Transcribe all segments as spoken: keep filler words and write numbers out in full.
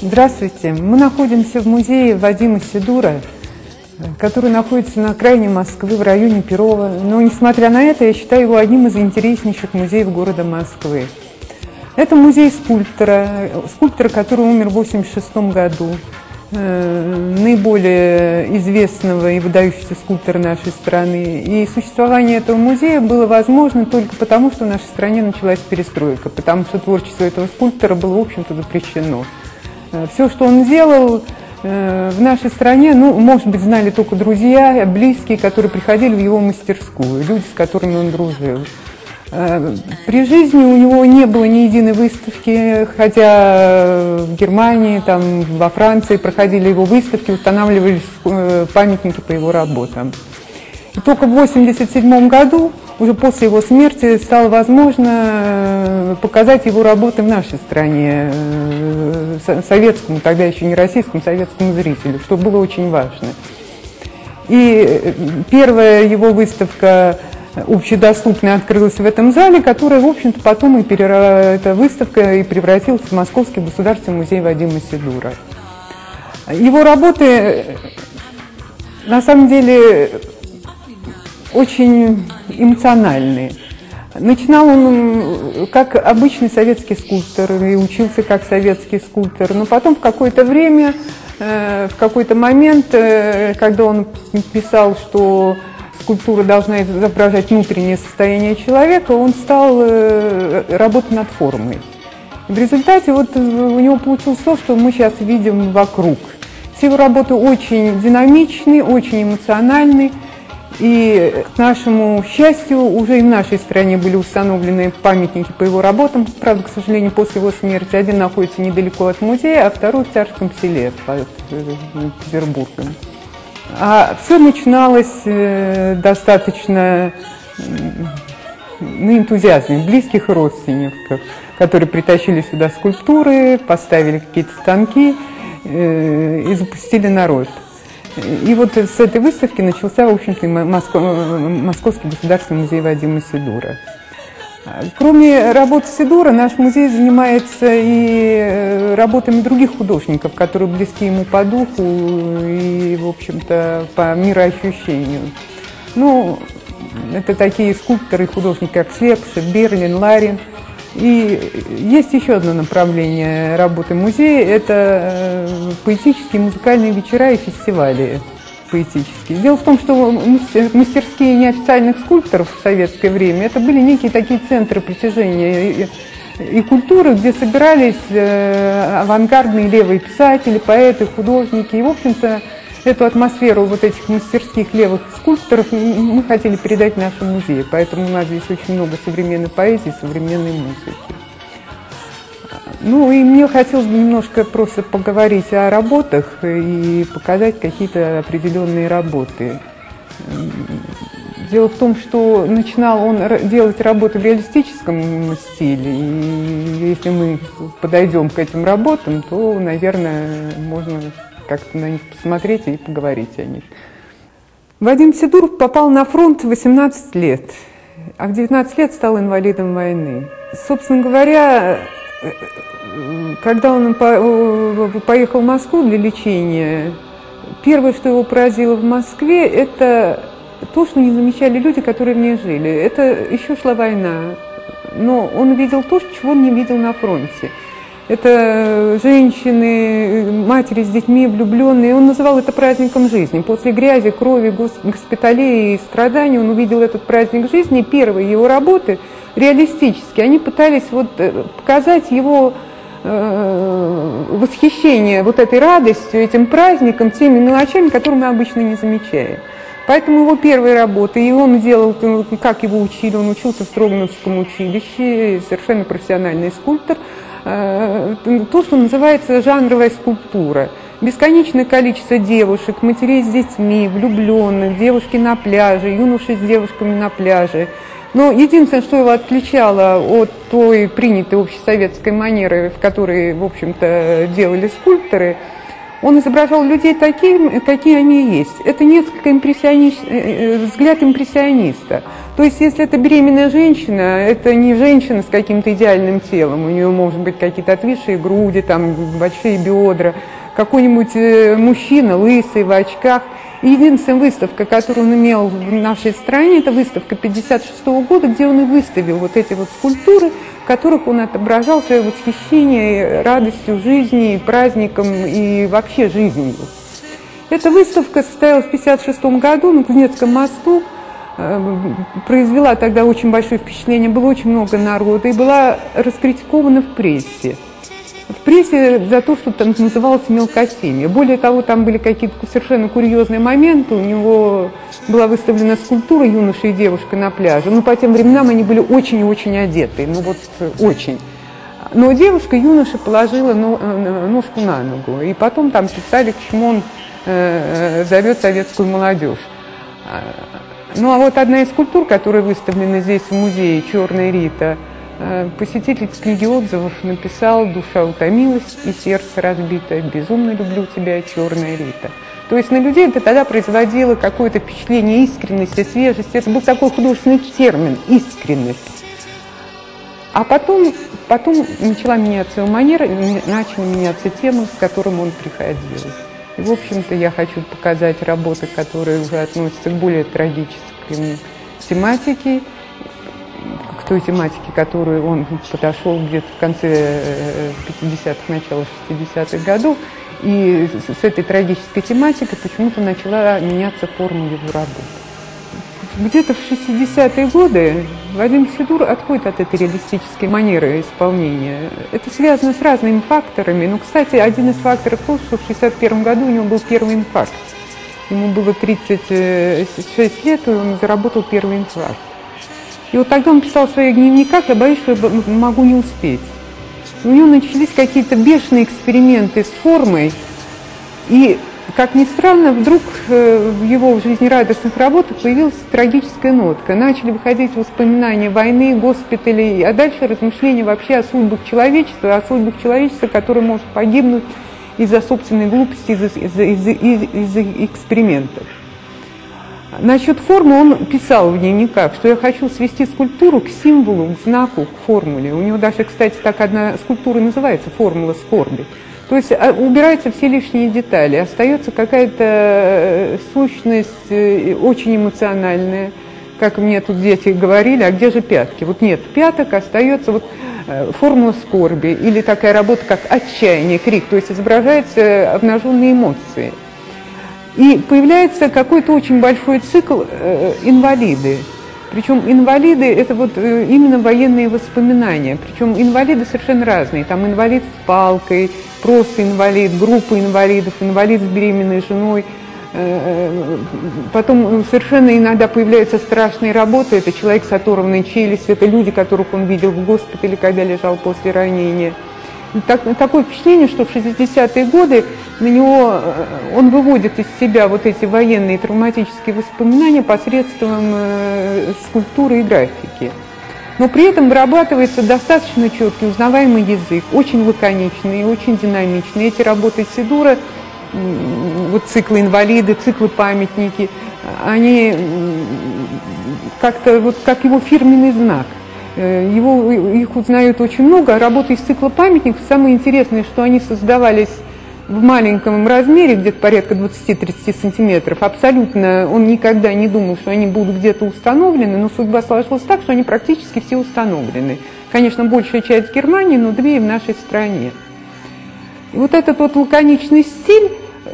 Здравствуйте! Мы находимся в музее Вадима Сидура, который находится на окраине Москвы, в районе Перова. Но, несмотря на это, я считаю его одним из интереснейших музеев города Москвы. Это музей скульптора, скульптора, который умер в тысяча девятьсот восемьдесят шестом году, наиболее известного и выдающегося скульптора нашей страны. И существование этого музея было возможно только потому, что в нашей стране началась перестройка, потому что творчество этого скульптора было, в общем-то, запрещено. Все, что он делал в нашей стране, ну, может быть, знали только друзья, близкие, которые приходили в его мастерскую, люди, с которыми он дружил. При жизни у него не было ни единой выставки, хотя в Германии, там, во Франции проходили его выставки, устанавливались памятники по его работам. И только в тысяча девятьсот восемьдесят седьмом году, уже после его смерти, стало возможно показать его работы в нашей стране, советскому, тогда еще не российскому, советскому зрителю, что было очень важно. И первая его выставка общедоступная открылась в этом зале, которая, в общем-то, потом и переросла, эта выставка и превратилась в Московский государственный музей Вадима Сидура. Его работы, на самом деле, очень эмоциональные. Начинал он как обычный советский скульптор и учился как советский скульптор, но потом в какое-то время, в какой-то момент, когда он писал, что скульптура должна изображать внутреннее состояние человека, он стал работать над формой. В результате вот у него получилось то, что мы сейчас видим вокруг. Все его работы очень динамичны, очень эмоциональны. И, к нашему счастью, уже и в нашей стране были установлены памятники по его работам. Правда, к сожалению, после его смерти один находится недалеко от музея, а второй в Царском селе, под Петербургом. А все начиналось достаточно на энтузиазме близких родственников, которые притащили сюда скульптуры, поставили какие-то станки и запустили народ. И вот с этой выставки начался, в общем-то, Московский государственный музей Вадима Сидура. Кроме работ Сидура, наш музей занимается и работами других художников, которые близки ему по духу и, в общем-то, по мироощущению. Ну, это такие скульпторы и художники, как Слепша, Берлин, Ларин. И есть еще одно направление работы музея – это поэтические музыкальные вечера и фестивали поэтические. Дело в том, что мастерские неофициальных скульпторов в советское время – это были некие такие центры притяжения и культуры, где собирались авангардные левые писатели, поэты, художники. И, в общем-то, эту атмосферу вот этих мастерских левых скульпторов мы хотели передать нашему музею, поэтому у нас здесь очень много современной поэзии, современной музыки. Ну и мне хотелось бы немножко просто поговорить о работах и показать какие-то определенные работы. Дело в том, что начинал он делать работы в реалистическом стиле, и если мы подойдем к этим работам, то, наверное, можно как-то на них посмотреть и поговорить о них. Вадим Сидур попал на фронт в восемнадцать лет, а в девятнадцать лет стал инвалидом войны. Собственно говоря, когда он поехал в Москву для лечения, первое, что его поразило в Москве, это то, что не замечали люди, которые в ней жили. Это еще шла война, но он видел то, чего он не видел на фронте. Это женщины, матери с детьми, влюбленные. Он называл это праздником жизни. После грязи, крови, госпиталей и страданий он увидел этот праздник жизни. Первые его работы реалистические. Они пытались вот показать его э, восхищение вот этой радостью, этим праздником, теми мелочами, которые мы обычно не замечаем. Поэтому его первые работы, и он делал, как его учили, он учился в Строгновском училище, совершенно профессиональный скульптор, то, что называется жанровая скульптура. Бесконечное количество девушек, матерей с детьми, влюбленных, девушки на пляже, юноши с девушками на пляже. Но единственное, что его отличало от той принятой общесоветской манеры, в которой, в общем-то, делали скульпторы, он изображал людей такими, какие они есть. Это несколько импрессионист... взгляд импрессиониста. То есть, если это беременная женщина, это не женщина с каким-то идеальным телом. У нее, может быть, какие-то отвисшие груди, там, большие бедра. Какой-нибудь мужчина, лысый, в очках. И единственная выставка, которую он имел в нашей стране, это выставка пятьдесят шестого года, где он и выставил вот эти вот скульптуры, в которых он отображал свое восхищение радостью жизни, праздником и вообще жизнью. Эта выставка состоялась в пятьдесят шестом году на Кузнецком мосту. Произвела тогда очень большое впечатление, было очень много народа и была раскритикована в прессе. В прессе за то, что там называлось мелкотемье. Более того, там были какие-то совершенно курьезные моменты. У него была выставлена скульптура юноши и девушка на пляже. Ну, по тем временам они были очень и очень одеты, ну вот очень. Но девушка, юноша положила ножку на ногу. И потом там писали, к чему он зовет советскую молодежь. Ну, а вот одна из скульптур, которая выставлена здесь в музее, «Черная Рита», посетитель книги отзывов написал: «Душа утомилась и сердце разбито. Безумно люблю тебя, черная Рита». То есть на людей это тогда производило какое-то впечатление искренности, свежести. Это был такой художественный термин – искренность. А потом, потом начала меняться его манера, начала меняться тема, с которым он приходил. И, в общем-то, я хочу показать работы, которые уже относятся к более трагической тематике, к той тематике, которую он подошел где-то в конце пятидесятых, начало шестидесятых годов. И с этой трагической тематикой почему-то начала меняться форма его работы. Где-то в шестидесятые годы Вадим Сидур отходит от этой реалистической манеры исполнения. Это связано с разными факторами. Но, кстати, один из факторов был, что в шестьдесят первом году у него был первый инфаркт. Ему было тридцать шесть лет, и он заработал первый инфаркт. И вот тогда он писал в своих дневниках: «Я боюсь, что я могу не успеть». И у него начались какие-то бешеные эксперименты с формой. И, как ни странно, вдруг в его жизнерадостных работах появилась трагическая нотка. Начали выходить воспоминания войны, госпиталей, а дальше размышления вообще о судьбах человечества, о судьбах человечества, которое может погибнуть из-за собственной глупости, из-за из-за из-за экспериментов. Насчет формы он писал в дневниках, что я хочу свести скульптуру к символу, к знаку, к формуле. У него даже, кстати, так одна скульптура называется «Формула скорби». То есть убираются все лишние детали, остается какая-то сущность очень эмоциональная, как мне тут дети говорили: а где же пятки? Вот нет пяток, остается вот формула скорби или такая работа, как отчаяние, крик, то есть изображаются обнаженные эмоции. И появляется какой-то очень большой цикл «Инвалиды». Причем инвалиды – это вот именно военные воспоминания. Причем инвалиды совершенно разные. Там инвалид с палкой, просто инвалид, группа инвалидов, инвалид с беременной женой. Потом совершенно иногда появляются страшные работы. Это человек с оторванной челюстью, это люди, которых он видел в госпитале, когда лежал после ранения. Так, такое впечатление, что в шестидесятые годы на него он выводит из себя вот эти военные травматические воспоминания посредством э, скульптуры и графики. Но при этом вырабатывается достаточно четкий, узнаваемый язык, очень лаконичный, очень динамичный. Эти работы Сидура, э, вот циклы «Инвалиды», циклы «Памятники», они э, как-то вот как его фирменный знак. Его, их узнают очень много. Работы из цикла «Памятников». Самое интересное, что они создавались в маленьком размере, где-то порядка двадцати-тридцати сантиметров. Абсолютно он никогда не думал, что они будут где-то установлены, но судьба сложилась так, что они практически все установлены. Конечно, большая часть в Германии, но две в нашей стране. И вот этот вот лаконичный стиль,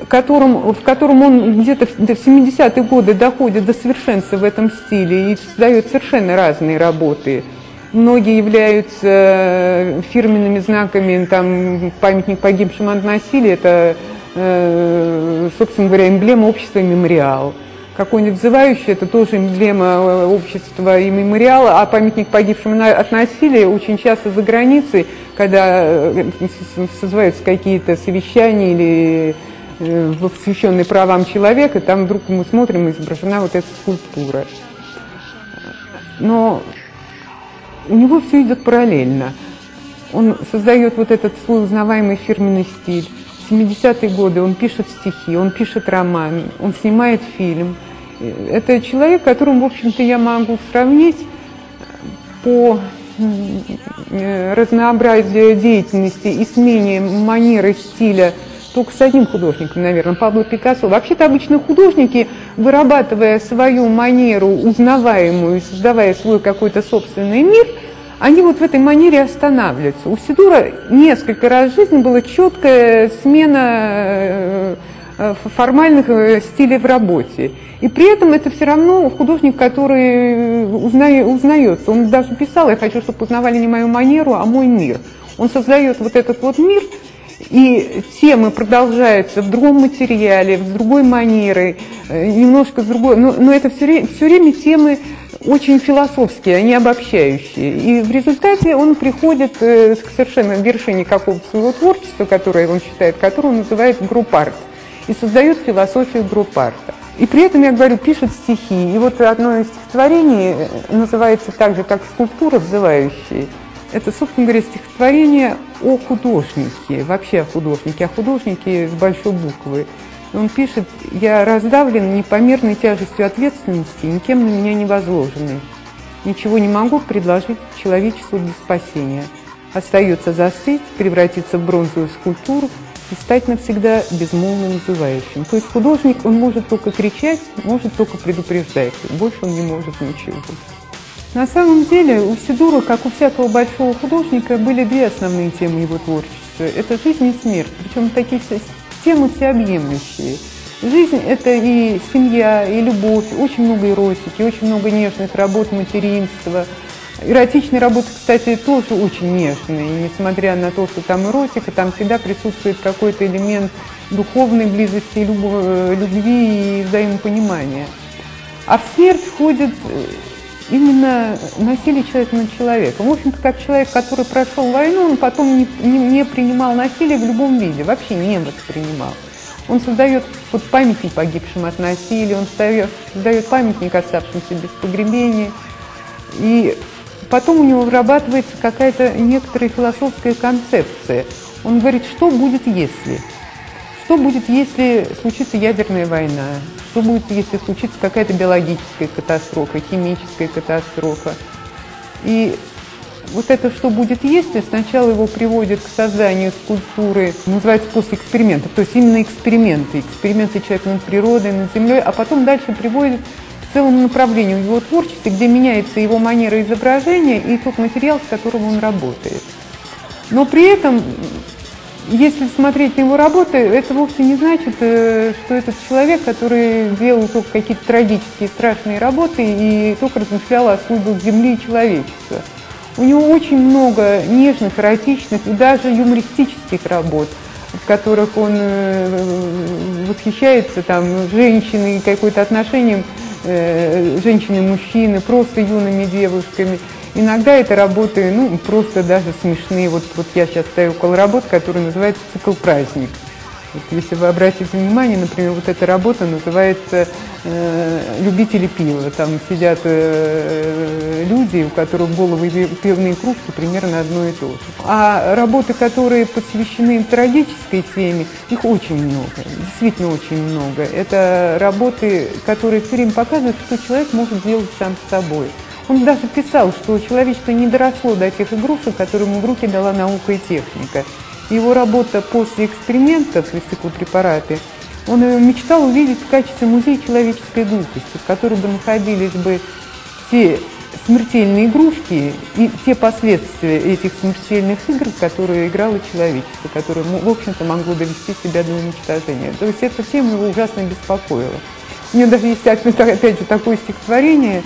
Которым, в котором он где-то в семидесятые годы доходит до совершенства в этом стиле и создает совершенно разные работы. Многие являются фирменными знаками, там, «Памятник погибшим от насилия» – это, собственно говоря, эмблема общества и мемориал. Какой-нибудь «Взывающий» – это тоже эмблема общества и мемориала, а «Памятник погибшим от насилия» очень часто за границей, когда созываются какие-то совещания или посвященный правам человека, там вдруг мы смотрим, изображена вот эта скульптура. Но у него все идет параллельно. Он создает вот этот свой узнаваемый фирменный стиль. В семидесятые годы он пишет стихи, он пишет роман, он снимает фильм. Это человек, которым, в общем-то, я могу сравнить по разнообразию деятельности и смене манеры, стиля только с одним художником, наверное, Пабло Пикассо. Вообще-то обычно художники, вырабатывая свою манеру, узнаваемую, создавая свой какой-то собственный мир, они вот в этой манере останавливаются. У Сидура несколько раз в жизни была четкая смена формальных стилей в работе. И при этом это все равно художник, который узнается. Он даже писал: я хочу, чтобы узнавали не мою манеру, а мой мир. Он создает вот этот вот мир, и темы продолжаются в другом материале, с другой манерой, немножко с другой. Но, но это все, все время темы очень философские, они обобщающие. И в результате он приходит к совершенно вершине какого-то своего творчества, которое он считает, которое он называет группарт, и создает философию группарта. И при этом, я говорю, пишут стихи. И вот одно из стихотворений называется так же, как «Скульптура взывающая». Это, собственно говоря, стихотворение о художнике, вообще о художнике, о художнике с большой буквы. Он пишет: «Я раздавлен непомерной тяжестью ответственности, никем на меня не возложенной. Ничего не могу предложить человечеству для спасения. Остается застыть, превратиться в бронзовую скульптуру и стать навсегда безмолвным взывающим». То есть художник, он может только кричать, может только предупреждать, больше он не может ничего. На самом деле у Сидура, как у всякого большого художника, были две основные темы его творчества. Это жизнь и смерть, причем такие темы всеобъемлющие. Жизнь – это и семья, и любовь, очень много эротики, очень много нежных работ, материнства. Эротичные работы, кстати, тоже очень нежные, несмотря на то, что там эротика, там всегда присутствует какой-то элемент духовной близости, любви и взаимопонимания. А в смерть входит именно насилие человека над человеком. В общем-то, как человек, который прошел войну, он потом не, не, не принимал насилие в любом виде, вообще не воспринимал. Он создает вот памятник погибшим от насилия, он создает, создает памятник оставшимся без погребения. И потом у него вырабатывается какая-то некоторая философская концепция. Он говорит, что будет, если? Что будет, если случится ядерная война? Что будет, если случится какая-то биологическая катастрофа, химическая катастрофа? И вот это «что будет, если» сначала его приводит к созданию скульптуры, называется, после экспериментов, то есть именно эксперименты, эксперименты человека над природой, над землей, а потом дальше приводит целому направлению в его творчестве, где меняется его манера изображения и тот материал, с которым он работает. Но при этом, если смотреть на его работы, это вовсе не значит, что этот человек, который делал только какие-то трагические, страшные работы и только размышлял о судьбах Земли и человечества. У него очень много нежных, эротичных и даже юмористических работ, в которых он восхищается там женщиной, какой-то отношением женщины, мужчины, просто юными девушками. Иногда это работы, ну, просто даже смешные. Вот, вот я сейчас стою около работ, которая называется «Цикл праздник». Вот, если вы обратите внимание, например, вот эта работа называется э, «Любители пива». Там сидят э, люди, у которых головы и пивные кружки примерно одно и то же. А работы, которые посвящены трагической теме, их очень много, действительно очень много. Это работы, которые все время показывают, что человек может делать сам с собой. Он даже писал, что человечество не доросло до тех игрушек, которые ему в руки дала наука и техника. Его работа «После экспериментов» и «Стеклопрепараты», он мечтал увидеть в качестве музея человеческой глупости, в котором бы находились бы все смертельные игрушки и те последствия этих смертельных игр, которые играло человечество, которое, в общем-то, могло довести себя до уничтожения. То есть эта тема его ужасно беспокоила. У него даже есть, опять же, такое стихотворение: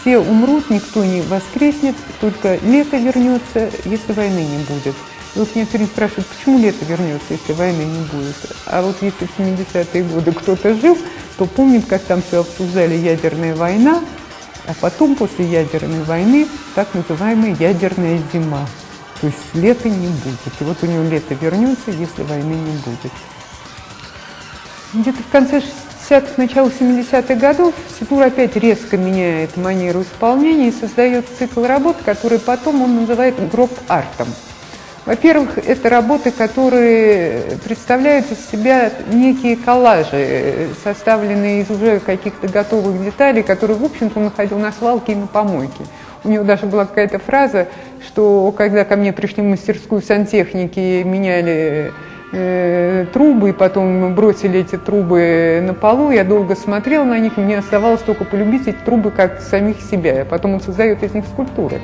«Все умрут, никто не воскреснет, только лето вернется, если войны не будет». И вот меня все время спрашивают, почему лето вернется, если войны не будет. А вот если в семидесятые годы кто-то жил, то помнит, как там все обсуждали: ядерная война, а потом после ядерной войны так называемая ядерная зима. То есть лета не будет. И вот у него лето вернется, если войны не будет. Где-то в конце шестидесятых, начало семидесятых годов Сидур опять резко меняет манеру исполнения и создает цикл работ, который потом он называет гроб-артом. Во-первых, это работы, которые представляют из себя некие коллажи, составленные из уже каких-то готовых деталей, которые, в общем-то, он находил на свалке и на помойке. У него даже была какая-то фраза, что когда ко мне пришли в мастерскую сантехники, меняли э, трубы, и потом бросили эти трубы на полу, я долго смотрела на них, и мне оставалось только полюбить эти трубы как самих себя, а потом он создает из них скульптуры.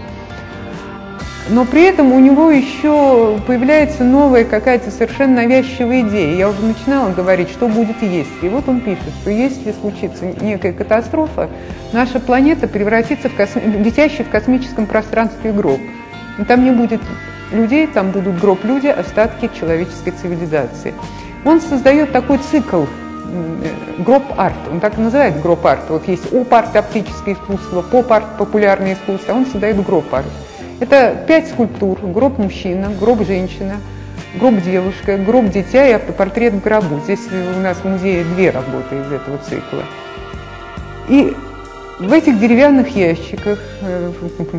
Но при этом у него еще появляется новая какая-то совершенно навязчивая идея. Я уже начинала говорить, что будет если. И вот он пишет, что если случится некая катастрофа, наша планета превратится в косми... летящий в космическом пространстве гроб. Но там не будет людей, там будут гроб-люди, остатки человеческой цивилизации. Он создает такой цикл гроб-арт. Он так и называет гроб-арт. Вот есть оп-арт, оптическое искусство, поп-арт, популярное искусство, а он создает гроб-арт. Это пять скульптур: гроб мужчина, гроб женщина, гроб девушка, гроб дитя и автопортрет в гробу. Здесь у нас в музее две работы из этого цикла. И в этих деревянных ящиках,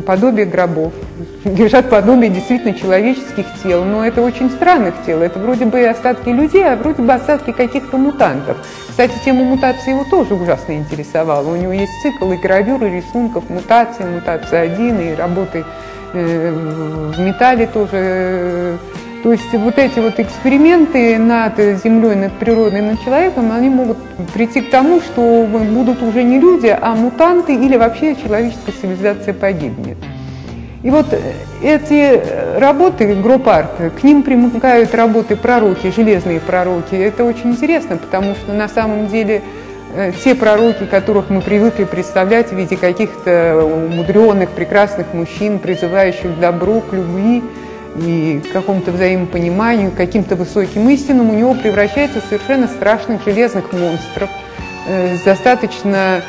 подобие гробов, лежат подобие действительно человеческих тел, но это очень странных тел. Это вроде бы остатки людей, а вроде бы остатки каких-то мутантов. Кстати, тема мутации его тоже ужасно интересовала. У него есть цикл и гравюр, и рисунков мутации, мутация один, и работы в металле тоже. То есть вот эти вот эксперименты над землей, над природой, над человеком, они могут прийти к тому, что будут уже не люди, а мутанты, или вообще человеческая цивилизация погибнет. И вот эти работы, гроб-арт, к ним примыкают работы пророки, железные пророки. Это очень интересно, потому что на самом деле те пророки, которых мы привыкли представлять в виде каких-то умудренных, прекрасных мужчин, призывающих к добру, к любви и к какому-то взаимопониманию, к каким-то высоким истинам, у него превращается в совершенно страшных железных монстров э, с достаточно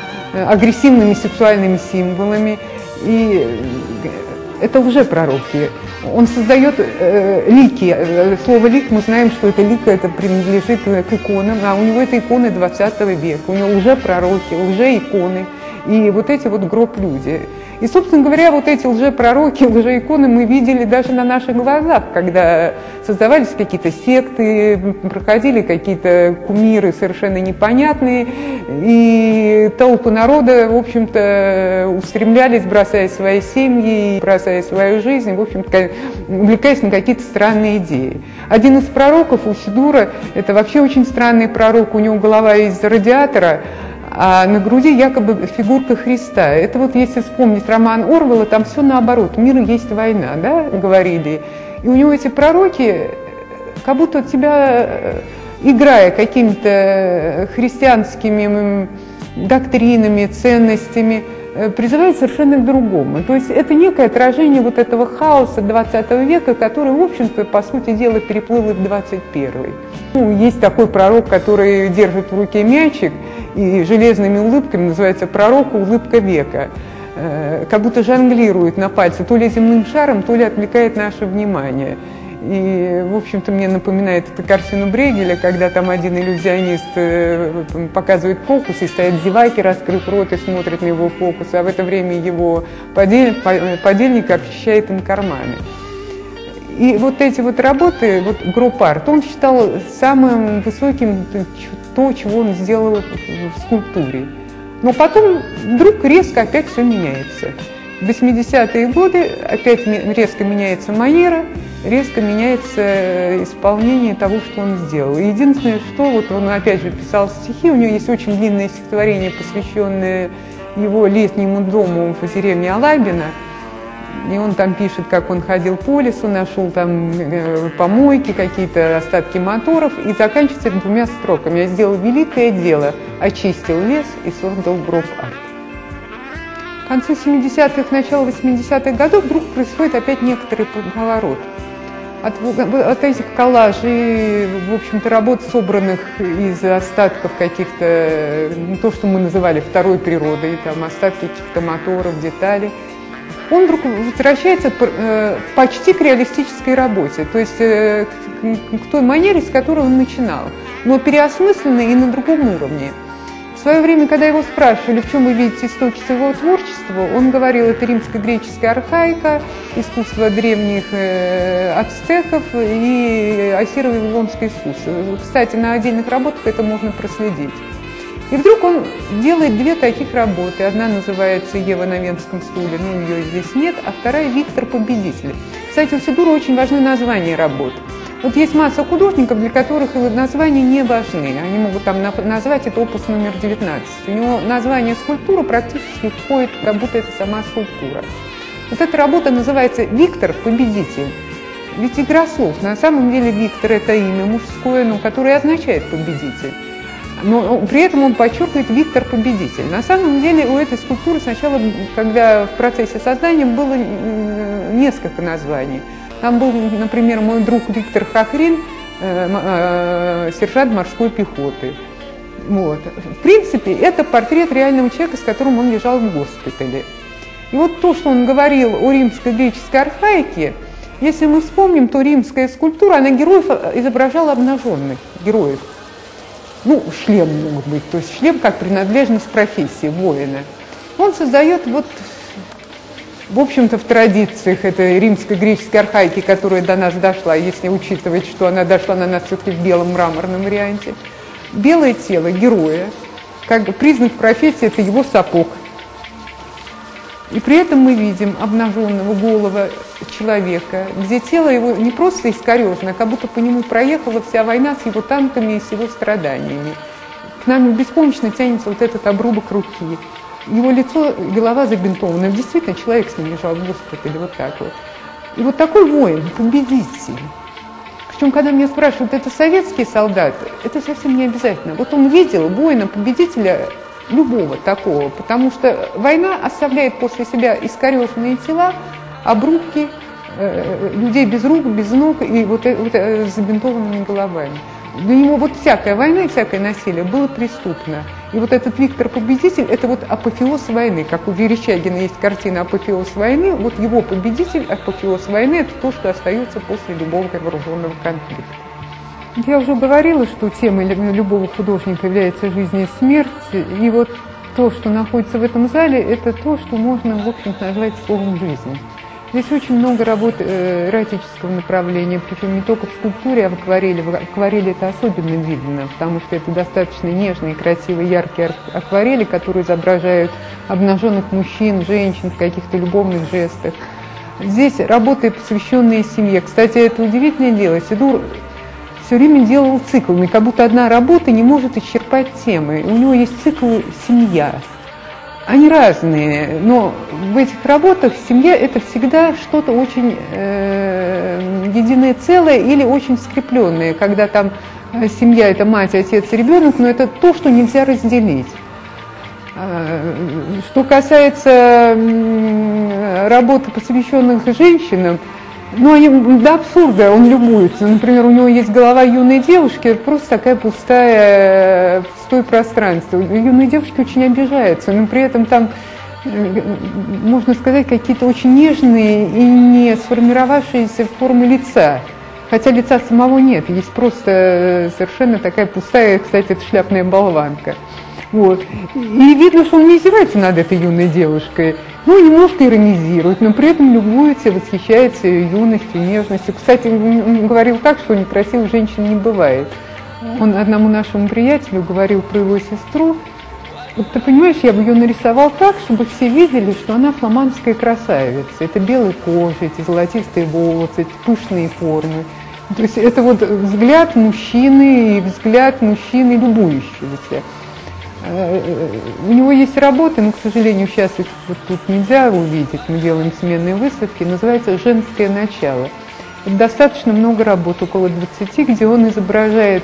агрессивными сексуальными символами. И это уже пророки. Он создает э, лики. Слово «лик», мы знаем, что это лик, это принадлежит к иконам, а у него это иконы двадцатого века, у него уже пророки, уже иконы, и вот эти вот гроб-люди. И, собственно говоря, вот эти лжепророки, лжеиконы мы видели даже на наших глазах, когда создавались какие-то секты, проходили какие-то кумиры совершенно непонятные, и толпы народа, в общем-то, устремлялись, бросая свои семьи, бросая свою жизнь, в общем-то, увлекаясь на какие-то странные идеи. Один из пророков у Сидура, это вообще очень странный пророк, у него голова из радиатора, а на груди якобы фигурка Христа. Это вот если вспомнить роман Орвелла, там все наоборот. Мир есть война, да, говорили. И у него эти пророки, как будто тебя, играя какими-то христианскими доктринами, ценностями, призывают совершенно к другому. То есть это некое отражение вот этого хаоса двадцатого века, который, в общем-то, по сути дела, переплыл и в двадцать первый. Ну, есть такой пророк, который держит в руке мячик и железными улыбками, называется пророк «Улыбка века», как будто жонглирует на пальце то ли земным шаром, то ли отвлекает наше внимание. И, в общем-то, мне напоминает эту картину Брегеля, когда там один иллюзионист показывает фокус, и стоят зеваки, раскрыв рот, и смотрят на его фокус, а в это время его подельник, подельник очищает им карманы. И вот эти вот работы, вот гроб-арт, он считал самым высоким то, чего он сделал в скульптуре. Но потом вдруг резко опять все меняется. В восьмидесятые годы опять резко меняется манера, резко меняется исполнение того, что он сделал. И единственное, что вот он опять же писал стихи, у него есть очень длинное стихотворение, посвященное его летнему дому в деревне Алабино. И он там пишет, как он ходил по лесу, нашел там помойки, какие-то остатки моторов, и заканчивается двумя строками. Я сделал великое дело, очистил лес и создал гроб-арт. В конце семидесятых, начало восьмидесятых годов вдруг происходит опять некоторый поворот. От, от этих коллажей, в общем-то, работ, собранных из остатков каких-то, то, что мы называли второй природой, там остатки каких-то моторов, деталей, он вдруг возвращается почти к реалистической работе, то есть к той манере, с которой он начинал, но переосмысленной и на другом уровне. В свое время, когда его спрашивали, в чем вы видите источник его творчества, он говорил, это римско-греческая архаика, искусство древних ацтеков и ассиро-вавилонское искусство. Кстати, на отдельных работах это можно проследить. И вдруг он делает две таких работы. Одна называется «Ева на венском стуле», но ее здесь нет, а вторая «Виктор Победитель». Кстати, у Сидура очень важны названия работ. Вот есть масса художников, для которых названия не важны. Они могут там назвать это опус номер девятнадцать. У него название скульптуры практически входит, как будто это сама скульптура. Вот эта работа называется «Виктор Победитель». Ведь игра слов. На самом деле Виктор – это имя мужское, но которое означает «победитель». Но при этом он подчеркивает «Виктор Победитель». На самом деле у этой скульптуры сначала, когда в процессе создания, было несколько названий. Там был, например, мой друг Виктор Хахрин, э, э, сержант морской пехоты. Вот. В принципе, это портрет реального человека, с которым он лежал в госпитале. И вот то, что он говорил о римско-греческой архаике, если мы вспомним, то римская скульптура, она героев изображала обнаженных героев. Ну, шлем могут быть, то есть шлем как принадлежность профессии воина. Он создает вот... В общем-то, в традициях этой римско-греческой архаики, которая до нас дошла, если учитывать, что она дошла на нас все-таки в белом мраморном варианте, белое тело героя, как бы признак профессии – это его сапог. И при этом мы видим обнаженного голого человека, где тело его не просто искорежено, а как будто по нему проехала вся война с его танками и с его страданиями. К нам беспомощно тянется вот этот обрубок руки. Его лицо, голова забинтована. Действительно, человек с ним лежал в госпитале, вот так вот. И вот такой воин, победитель. Причем, когда меня спрашивают, это советские солдаты, это совсем не обязательно. Вот он видел воина-победителя любого такого, потому что война оставляет после себя искореженные тела, обрубки, э, людей без рук, без ног и вот, вот э, с забинтованными головами. Для него вот всякая война и всякое насилие было преступно. И вот этот Виктор-победитель – это вот апофеоз войны. Как у Верещагина есть картина «Апофеоз войны», вот его победитель, апофеоз войны – это то, что остается после любого вооруженного конфликта. Я уже говорила, что темой любого художника является жизнь и смерть. И вот то, что находится в этом зале, это то, что можно, в общем-то, назвать словом «жизнь». Здесь очень много работ эротического направления, причем не только в скульптуре, а в акварели. В акварели это особенно видно, потому что это достаточно нежные, красивые, яркие акварели, которые изображают обнаженных мужчин, женщин в каких-то любовных жестах. Здесь работы, посвященные семье. Кстати, это удивительное дело. Сидур все время делал циклами, как будто одна работа не может исчерпать темы. У него есть цикл «Семья». Они разные, но в этих работах семья – это всегда что-то очень э, единое целое или очень скрепленное, когда там семья – это мать, отец, ребенок, но это то, что нельзя разделить. Что касается работы, посвященных женщинам, ну, они до абсурда, он любуется. Например, у него есть голова юной девушки, это просто такая пустая, пустое пространство. Юные девушки очень обижаются, но при этом там, можно сказать, какие-то очень нежные и не сформировавшиеся формы лица. Хотя лица самого нет, есть просто совершенно такая пустая, кстати, это шляпная болванка. Вот. И видно, что он не издевается над этой юной девушкой. Ну, немножко иронизирует, но при этом любуется, восхищается ее юностью, нежностью. Кстати, он говорил так, что некрасивых женщин не бывает. Он одному нашему приятелю говорил про его сестру. Вот ты понимаешь, я бы ее нарисовал так, чтобы все видели, что она фламандская красавица. Это белая кожа, эти золотистые волосы, эти пышные формы. То есть это вот взгляд мужчины и взгляд мужчины любующегося. У него есть работы, но, к сожалению, сейчас их вот тут нельзя увидеть, мы делаем сменные выставки, называется «Женское начало». Достаточно много работ, около двадцати, где он изображает,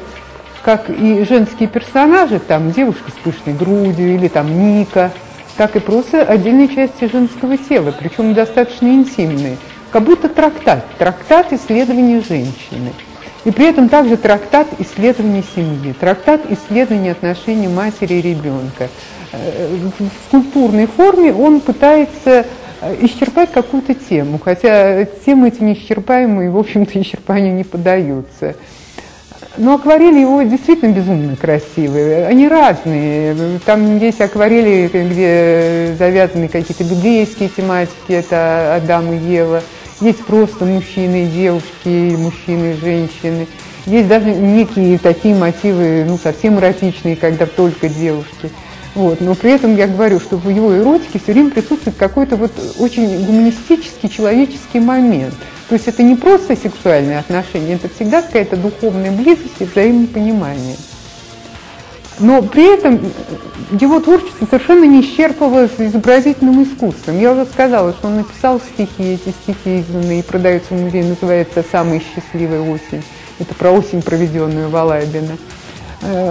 как и женские персонажи, там девушка с пышной грудью или там Ника, так и просто отдельные части женского тела, причем достаточно интимные, как будто трактат, трактат исследования женщины. И при этом также трактат исследования семьи, трактат исследования отношений матери и ребенка. В скульптурной форме он пытается исчерпать какую-то тему, хотя темы эти неисчерпаемые, в общем-то, исчерпанию не поддаются. Но акварели его действительно безумно красивые, они разные. Там есть акварели, где завязаны какие-то библейские тематики, это Адам и Ева. Есть просто мужчины и девушки, мужчины и женщины. Есть даже некие такие мотивы, ну, совсем эротичные, когда только девушки. Вот. Но при этом я говорю, что в его эротике все время присутствует какой-то вот очень гуманистический, человеческий момент. То есть это не просто сексуальные отношения, это всегда какая-то духовная близость и взаимопонимание. Но при этом его творчество совершенно не исчерпывалось изобразительным искусством. Я уже сказала, что он написал стихи, эти стихи изданные и продаются в музее, называется «Самая счастливая осень». Это про осень, проведенную в Алабино.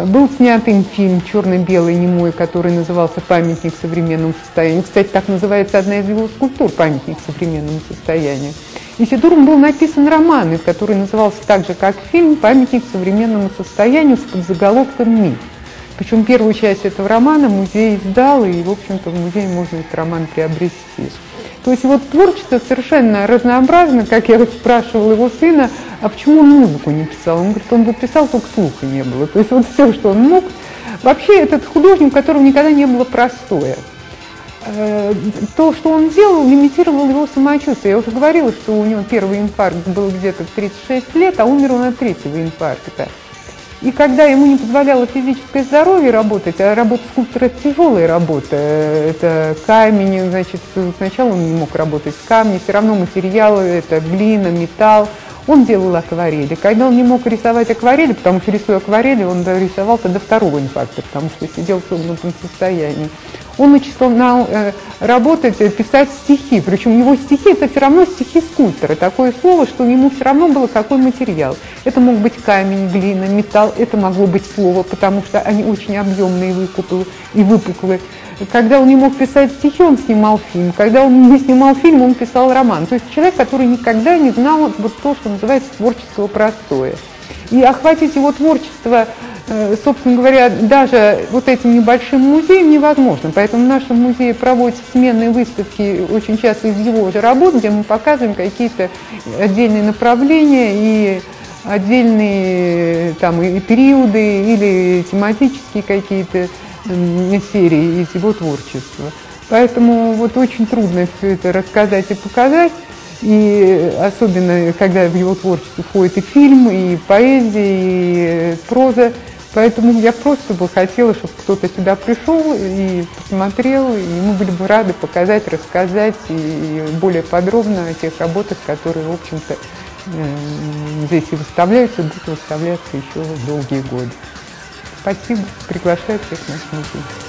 Был снят им фильм «Черно-белый немой», который назывался «Памятник современному состоянию». Кстати, так называется одна из его скульптур «Памятник современному состоянию». И Сидуром был написан роман, который назывался так же, как фильм «Памятник современному состоянию» с подзаголовком «Миф». Причем первую часть этого романа музей издал, и, в общем-то, в музее можно этот роман приобрести. То есть вот творчество совершенно разнообразно, как я вот спрашивала его сына, а почему он музыку не писал? Он говорит, он бы писал, только слуха не было. То есть вот все, что он мог. Вообще этот художник, у которого никогда не было простое. То, что он делал, лимитировало его самочувствие. Я уже говорила, что у него первый инфаркт был где-то в тридцать шесть лет, а умер он от третьего инфаркта. И когда ему не позволяло физическое здоровье работать, а работа скульптора – это тяжелая работа, это камень, значит, сначала он не мог работать с камнем, все равно материалы – это глина, металл, он делал акварели. Когда он не мог рисовать акварели, потому что, рисуя акварели, он рисовался до второго инфаркта, потому что сидел в согнутом состоянии. Он начинал работать, писать стихи, причем его стихи – это все равно стихи скульптора, такое слово, что ему все равно было какой материал. Это мог быть камень, глина, металл, это могло быть слово, потому что они очень объемные и выпуклые. Когда он не мог писать стихи, он снимал фильм, когда он не снимал фильм, он писал роман. То есть человек, который никогда не знал вот то, что называется творчество простое. И охватить его творчество, собственно говоря, даже вот этим небольшим музеем невозможно. Поэтому в нашем музее проводятся сменные выставки очень часто из его же работ, где мы показываем какие-то отдельные направления и отдельные там, и периоды или тематические какие-то серии из его творчества. Поэтому вот очень трудно все это рассказать и показать. И особенно, когда в его творчество входит и фильм, и поэзия, и проза. Поэтому я просто бы хотела, чтобы кто-то сюда пришел и посмотрел, и мы были бы рады показать, рассказать и более подробно о тех работах, которые, в общем-то, здесь и выставляются, и будут выставляться еще долгие годы. Спасибо, приглашаю всех в наш музей.